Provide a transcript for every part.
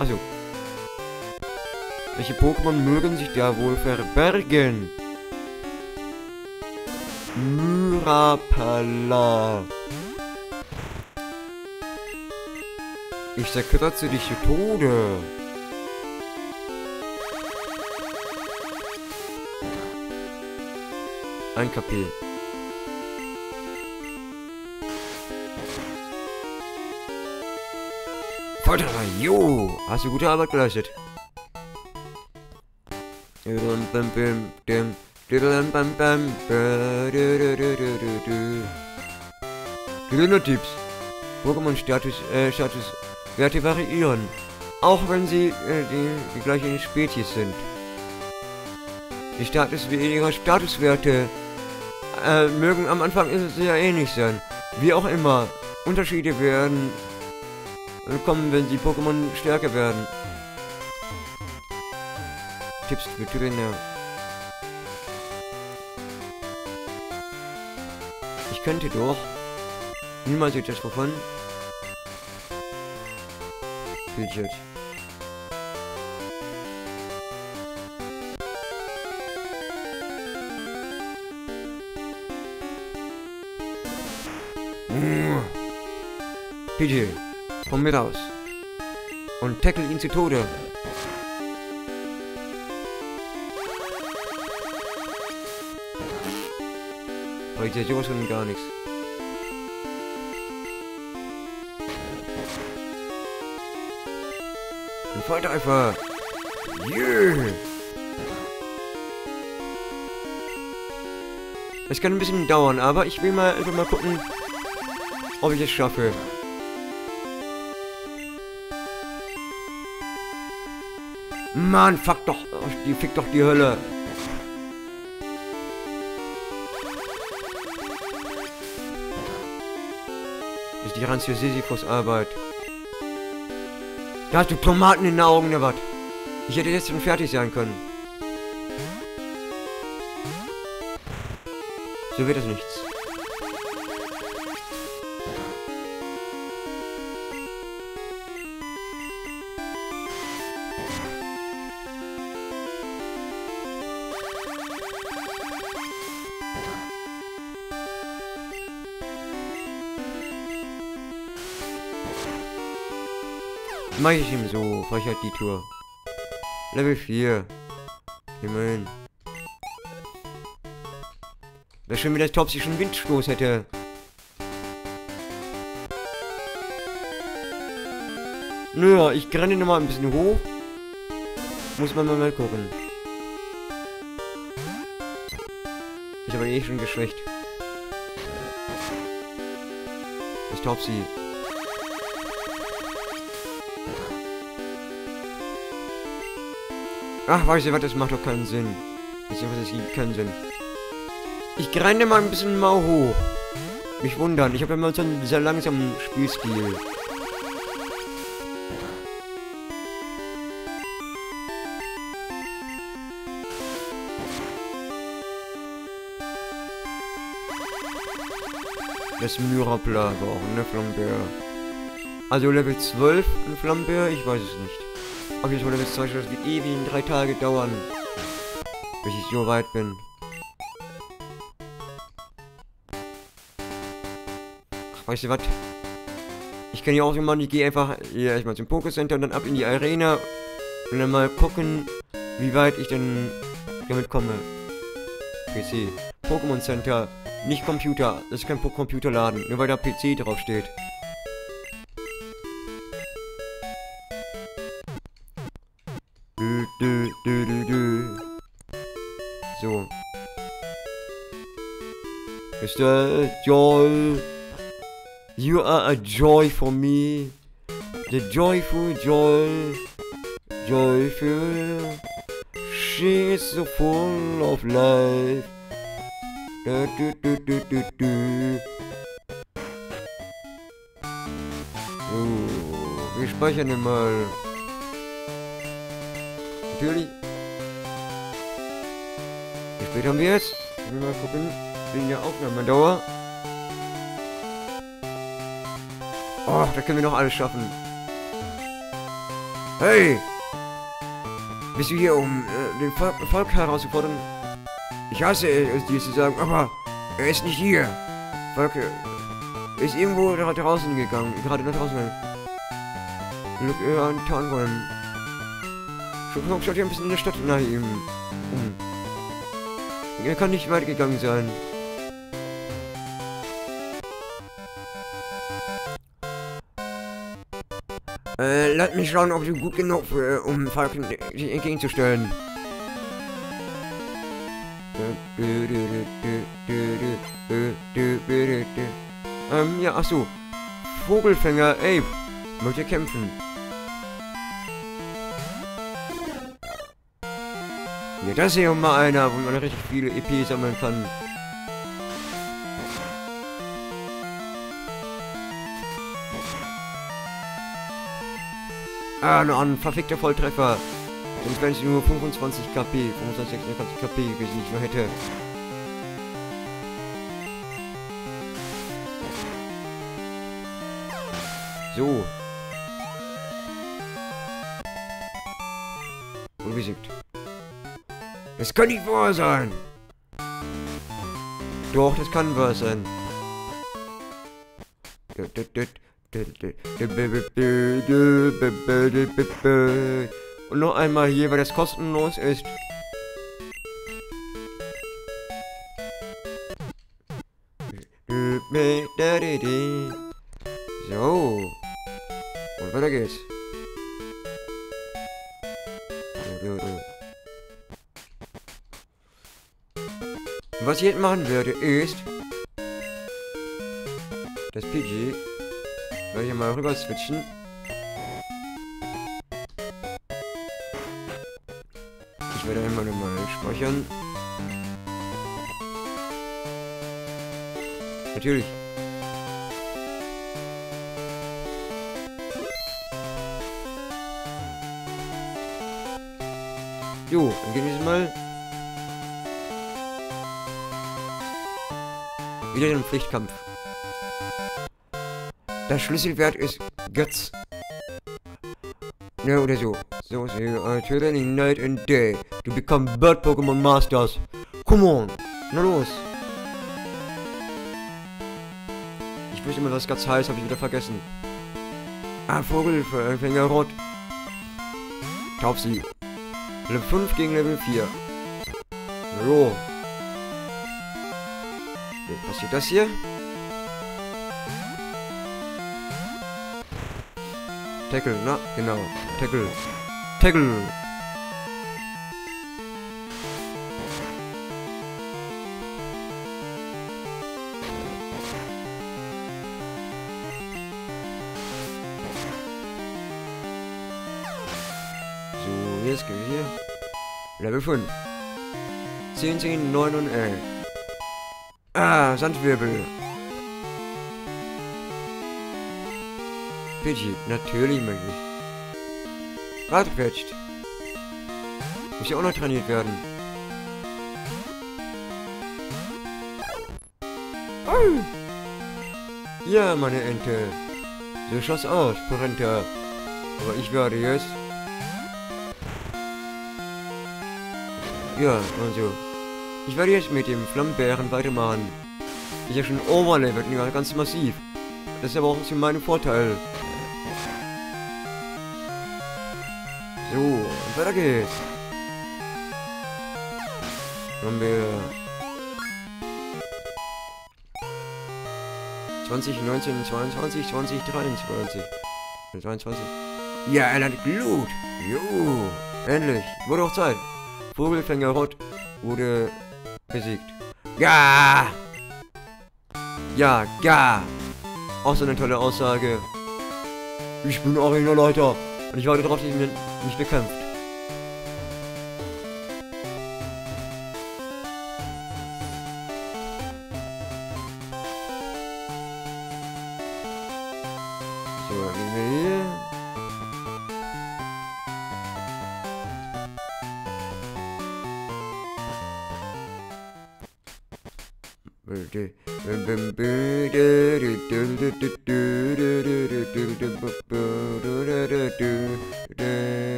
Also. Welche Pokémon mögen sich da wohl verbergen? Myrapala. Ich zerkratze dich zu Tode. Ein KP. Vater, jo! Hast du gute Arbeit geleistet? Dino-Tipps. Pokémon-Status, Werte variieren. Auch wenn sie die gleichen Spezies sind. Die Status ihrer Statuswerte mögen am Anfang sehr ähnlich sein. Wie auch immer. Unterschiede werden kommen, wenn die Pokémon stärker werden. Tipps für Trainer. Ich könnte doch. Niemals etwas davon. Pidgeot. Pidgey, komm mit raus. Und tackle ihn zu Tode. Ich sehe sowas von gar nichts. Ein Volltreffer! Yeah! Es kann ein bisschen dauern, aber ich will mal einfach mal gucken, ob ich es schaffe. Mann, fuck doch! Die fickt doch die Hölle! Die Ranzio Sisyphus Arbeit. Da hast du Tomaten in den Augen, ne was? Ich hätte jetzt schon fertig sein können. So wird das nichts. Mach ich ihm so, Frechheit die Tour. Level 4. Immerhin. Wäre schön, wenn das Topsy schon Windstoß hätte. Naja, ich renne nochmal ein bisschen hoch. Muss man mal gucken. Ich habe eh schon geschwächt. Das Topsy. Ach, weißt du was, das macht doch keinen Sinn. Das gibt keinen Sinn. Ich grinde mal ein bisschen mau hoch. Mich wundern, ich habe immer so einen sehr langsamen Spielstil. Das Myrapla war auch, ne, Flambeer. Also Level 12 in Flambeer, ich weiß es nicht. Auf jeden Fall Level 2, das wird ewig in 3 Tage dauern, bis ich so weit bin. Ach, weißt du was? Ich kann ja auch immer, ich gehe einfach ja, ich mal zum Poké-Center und dann ab in die Arena und dann mal gucken, wie weit ich denn damit komme. PC. Pokémon Center, nicht Computer. Das ist kein Computerladen, nur weil da PC drauf steht. So. Mr. Joy. You are a joy for me. The joyful joy. Joyful. She is so full of life. Oh, wir speichern den mal. Natürlich. Wie spät haben wir jetzt? Wir mal gucken, wegen der Aufnahmedauer. Oh, da können wir noch alles schaffen. Hey! Bist du hier, um den Falk herauszufordern? Ich hasse es, dir zu sagen, aber er ist nicht hier. Falk ist irgendwo nach draußen gegangen, gerade nach draußen. Look, an den Tarnbäumen. Schaut hier ein bisschen in der Stadt nach ihm um. Er kann nicht weit gegangen sein. Lass mich schauen, ob du gut genug bist, um Falken sich entgegenzustellen. Ja, achso. Vogelfänger, ey, möchte kämpfen. Ja, das ist ja mal einer, wo man richtig viele EP sammeln kann. Ah, noch ein verfickter Volltreffer. Sonst wären es nur 25 KP, 25, 26 KP, wie ich nicht mehr hätte. So. Und besiegt. Das kann nicht wahr sein. Doch, das kann wahr sein. Und noch einmal hier, weil das kostenlos ist. So. Und weiter geht's. Was ich jetzt machen werde, ist das Pidgey. Werde ich mal rüber switchen. Ich werde einmal nochmal speichern. Natürlich. Jo, dann gehen wir mal wieder in den Pflichtkampf. Der Schlüsselwert ist Götz. Ja, oder so. So, so, turning night and day. To become bird Pokémon Masters. Come on. Na los. Ich wusste immer, was Götz heißt, habe ich wieder vergessen. Ah, Vogelfänger Rot. Topsy. Level 5 gegen Level 4. So. Jetzt passiert das hier. Tackle, na, genau. Tackle. Tackle. So, jetzt gehen wir hier. Level 5. 10, 10, 9 und 11. Ah, Sandwirbel. Pidgey, natürlich möglich. Radquetscht. Muss ja auch noch trainiert werden. Oh. Ja, meine Ente. So schaut's aus, Porenta. Aber ich werde jetzt... Ja, also. Ich werde jetzt mit dem Flammbären weitermachen. Ist ja schon overlevelt, ganz massiv. Das ist aber auch zu meinem Vorteil. So, und weiter geht's. Haben wir 20, 19, 22, 20, 23. 22. Ja, er hat Glut. Jo, endlich. Wurde auch Zeit. Vogelfänger Rot wurde besiegt. Ja! Ja, ja! Auch so eine tolle Aussage. Ich bin Arenaleiter. Und ich warte darauf, dass ihr mich bekämpft. So, gehen wir hier.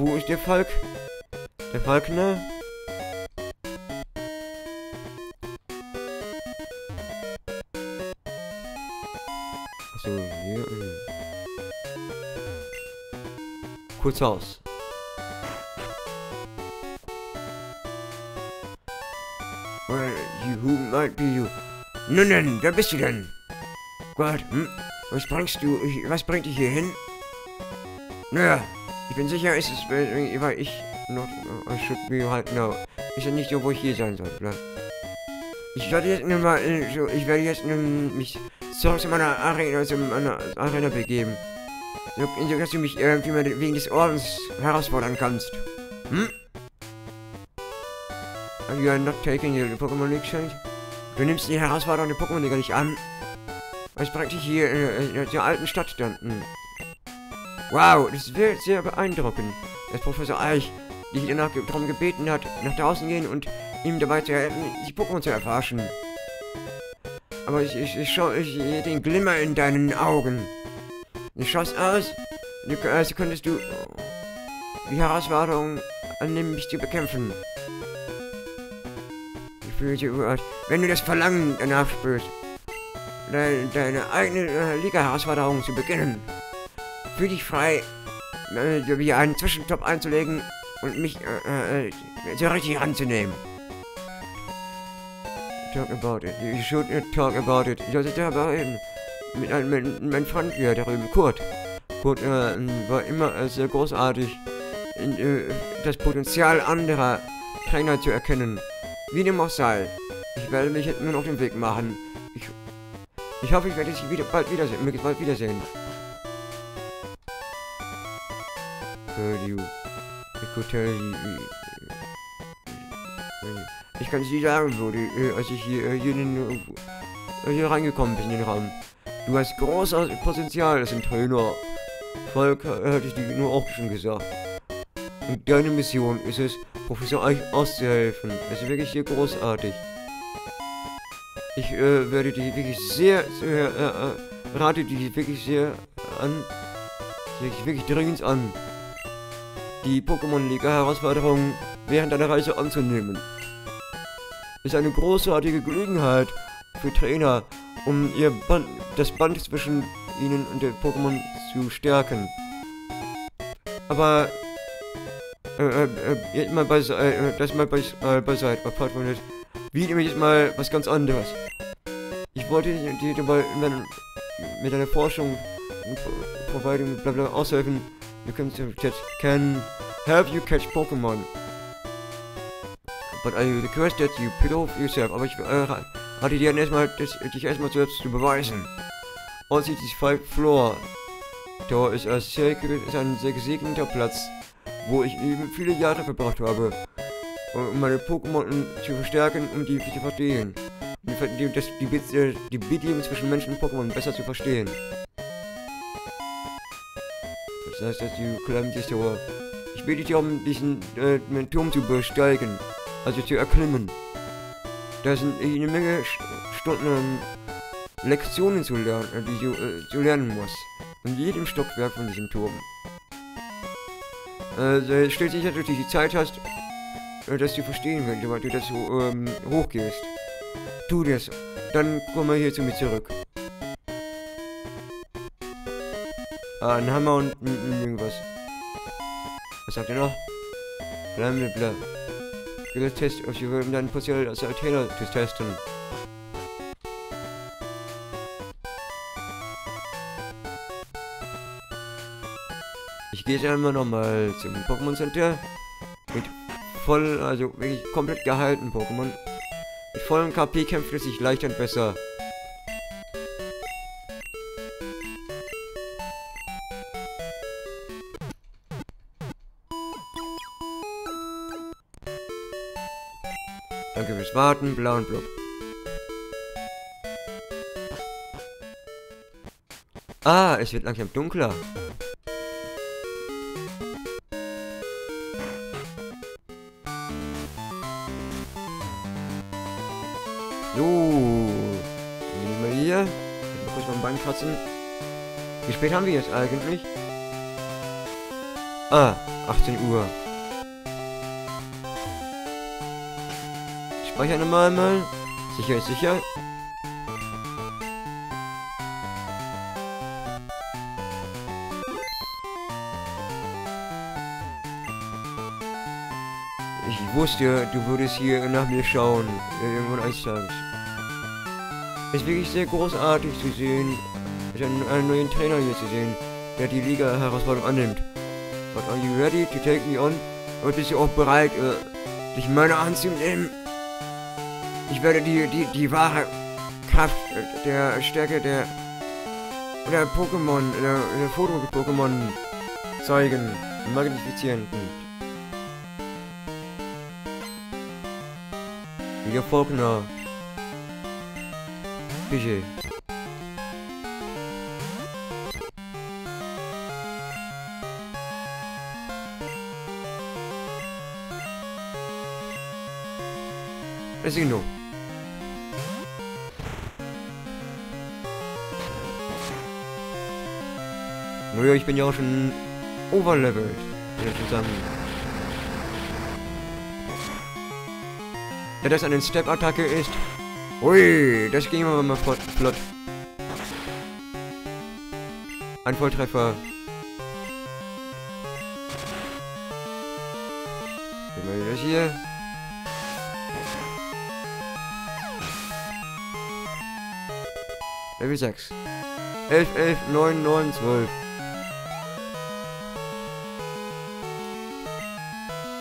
Wo ist der Falk? Der Falkner? Achso, hier. Kurz aus. Well, you might be you. Nun, wer bist du denn? Gott, hm? Was bringt dich hier hin? Naja, ich bin sicher, es ist, weil ich noch, I should be right now. Ist ja nicht so, wo ich hier sein soll, oder? Ich werde jetzt mich zu meiner Arena begeben. So, dass du mich irgendwie mal wegen des Ordens herausfordern kannst. Hm? And you are not taking the Pokémon League Challenge? Du nimmst die Herausforderung der Pokémon Liga nicht an. Was bringt dich hier in der alten Stadt dann? Hm. Wow, das wird sehr beeindruckend, dass Professor Eich dich danach darum gebeten hat, nach draußen gehen und ihm dabei zu helfen, die Pokémon zu erforschen. Aber ich sehe den Glimmer in deinen Augen. Du schaust aus, als könntest du die Herausforderung annehmen, mich zu bekämpfen. Ich fühle dich überrascht. Wenn du das Verlangen danach spürst, deine eigene Liga-Herausforderung zu beginnen, fühl dich frei, mir einen Zwischentop einzulegen und mich so richtig anzunehmen. Talk about it. You should talk about it. Ich sollte darüber reden. Mit meinem Freund hier darüber, Kurt. Kurt war immer sehr großartig, das Potenzial anderer Trainer zu erkennen. Wie dem auch sei. Ich werde mich jetzt nur noch auf den Weg machen. Ich hoffe, ich werde dich bald wiedersehen. Ich kann es dir sagen, als ich hier reingekommen bin in den Raum. Du hast großes Potenzial als ein Trainer. Falk hatte ich dir nur auch schon gesagt. Und deine Mission ist es, Professor Eich auszuhelfen. Das ist wirklich sehr großartig. Ich werde dich wirklich rate dich wirklich sehr an. Wirklich dringend an, die Pokémon-Liga-Herausforderung während deiner Reise anzunehmen. Ist eine großartige Gelegenheit für Trainer, um das Band zwischen ihnen und den Pokémon zu stärken. Aber jetzt mal beiseite, apart von das. Wie nehme ich jetzt mal was ganz anderes? Ich wollte dir dabei mit deiner Forschung und Providing blablabla aushelfen. You can help you catch Pokémon. But I request that you pick off yourself. Aber ich hatte dir dich erstmal selbst zu beweisen. Und sieht die Five Floor. Da ist ein sehr gesegneter Platz, wo ich eben viele Jahre verbracht habe, um meine Pokémon zu verstärken, um die zu verstehen. Die Beziehung zwischen Menschen und Pokémon besser zu verstehen. Das heißt, dass du climb this tower. Ich bitte dich um diesen Turm zu besteigen, also zu erklimmen. Da sind eine Menge Stunden Lektionen zu lernen, die du zu lernen musst. In jedem Stockwerk von diesem Turm. Stell sicher, dass du die Zeit hast, dass du verstehen willst, weil du das hochgehst. Tu das, dann komm mal hier zu mir zurück. Ein Hammer und irgendwas. Was sagt ihr noch? Flambeer. Dieser Test, ob sie würden dann potenziell als Trainer zu testen. Ich gehe jetzt einmal nochmal zum Pokémon Center. Mit voll, also wirklich komplett gehalten Pokémon. Mit vollem KP kämpft es sich leichter und besser. Danke fürs Warten, blauen Blob. Ah, es wird langsam dunkler. So, nehmen wir hier. Ich muss kurz mal am Bein kratzen. Wie spät haben wir jetzt eigentlich? Ah, 18 Uhr. Ich speichere nochmal einmal. Sicher ist sicher. Ich wusste, du würdest hier nach mir schauen. Irgendwann eines Tages. Es ist wirklich sehr großartig zu sehen, einen neuen Trainer hier zu sehen, der die Liga-Herausforderung annimmt. But are you ready to take me on? Und bist du auch bereit, dich meiner Hand zu nehmen? Ich werde die wahre Kraft der Stärke der Pokémon, der Foto-Pokémon zeigen, magnifizieren. Wieder Falkner. Pidgey. Es ist genug. Naja, ich bin ja auch schon overlevelt. Wieder zusammen. Da das eine Step-Attacke ist. Ui, das ging aber mal flott. Ein Volltreffer. Nehmen wir das hier. Level 6. 11, 11, 9, 9, 12.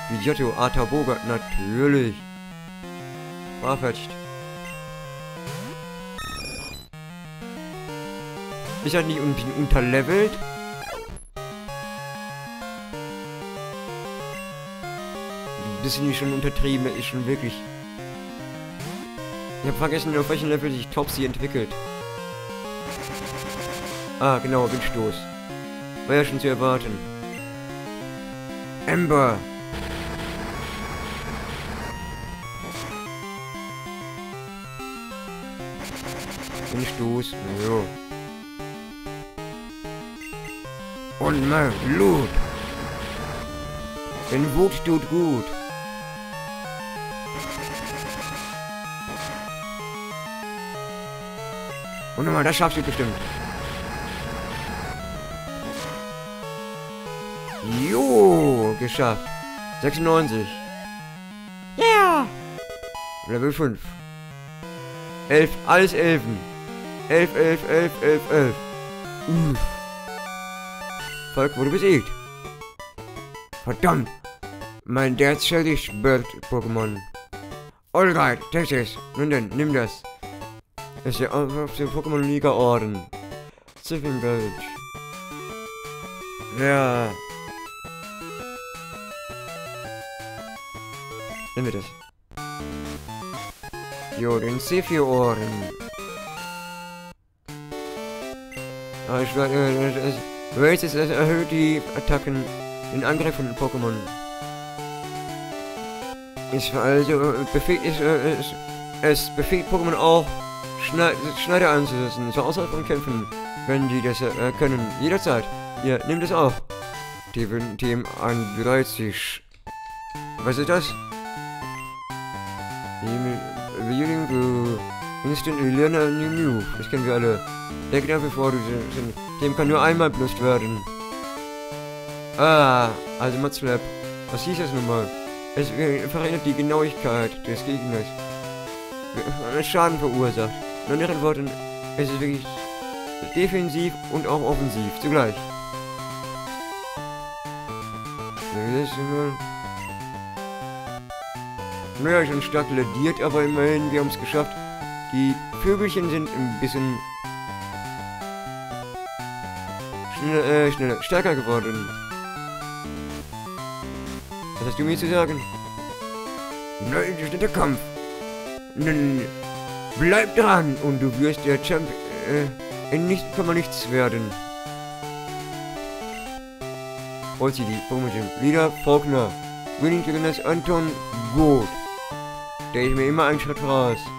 Pidgeotto, Arta, Bogart, natürlich. Verfetzt. Ist das nicht ein bisschen unterlevelt? Ein bisschen schon untertrieben, das ist schon wirklich. Ich habe vergessen, auf welchem Level sich Topsy entwickelt. Ah, genau, Windstoß. War ja schon zu erwarten. Ember! Windstoß, jo. Und mein Blut! Denn Wut tut gut! Und nochmal, das schaffst du bestimmt! Jo, geschafft! 96! Ja! Yeah. Level 5! 11, alles Elfen! 11, 11, 11, 11, 11! Uff! Falk wurde besiegt. Verdammt! Mein derzeitiges Bird-Pokémon. Alright, take this. Nun denn, nimm das. Es ist der auf dem Pokémon Liga Orden. Siphon Village. Ja. Nimm wir das. Jo, den Siphon Orden. Ah, ich werde. Races erhöht die Attacken, den Angriff von Pokémon. Es befähigt Pokémon auch, Schneider einzusetzen, zur Auswahl von Kämpfen, wenn die das können. Jederzeit. Ja, nimm das auf. Team 31. Was ist das? Reading to Instant Learn a New Move. Das kennen wir alle. Denke nach wie vor, dem kann nur einmal benutzt werden. Ah, also Matslap. Was hieß das nun mal? Es verändert die Genauigkeit des Gegners. Schaden verursacht. In anderen Worten, es ist wirklich defensiv und auch offensiv zugleich. Naja, schon stark lediert, aber immerhin, wir haben es geschafft. Die Pöbelchen sind ein bisschen stärker geworden. Was hast du mir zu sagen? Nein, das ist der Kampf. Nun, bleib dran und du wirst der Champ. Kann man nichts werden. Und sie die Pummelchen. Wieder Faulkner. Winning Anton Gold. Der ist mir immer ein Schritt raus.